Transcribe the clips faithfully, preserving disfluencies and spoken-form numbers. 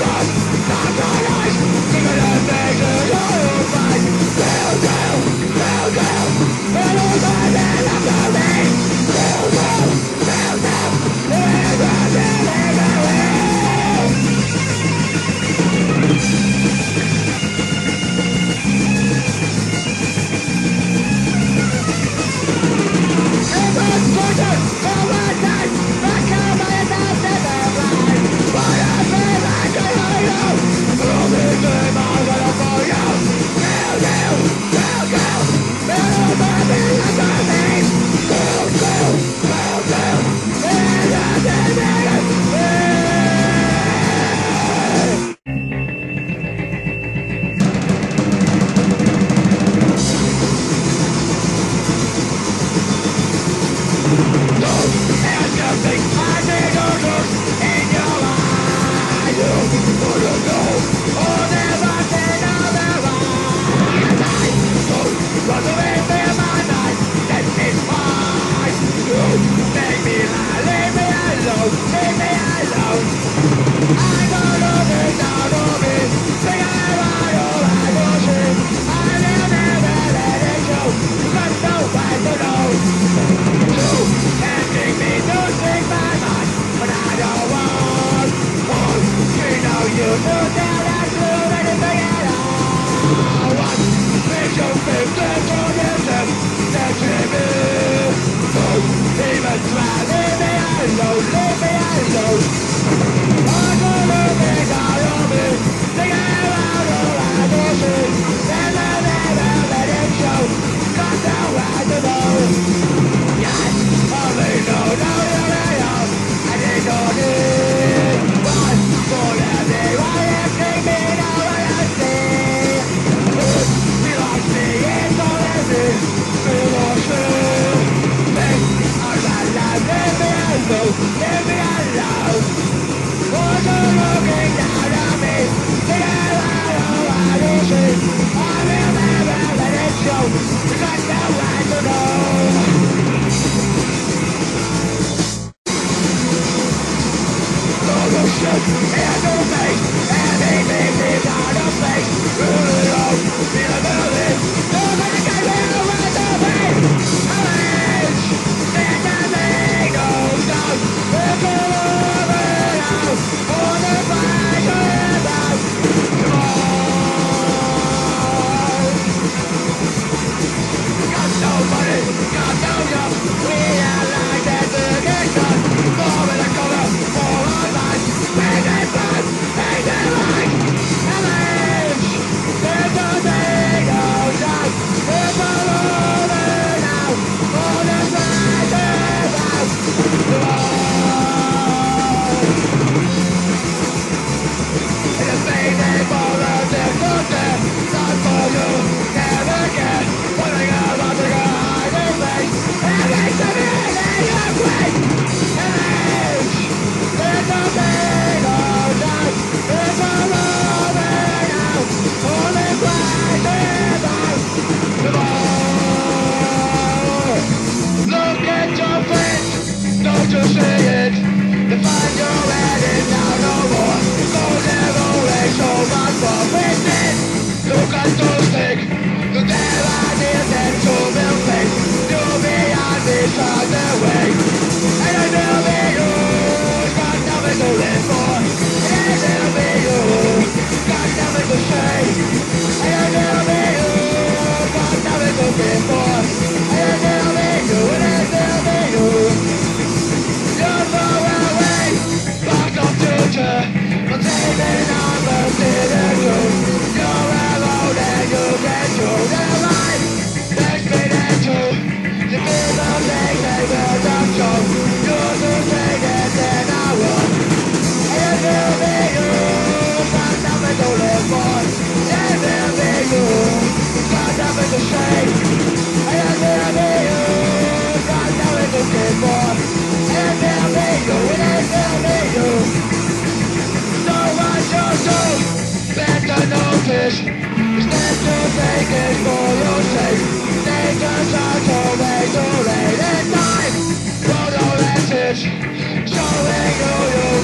Showing you your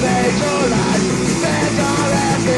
way to life, better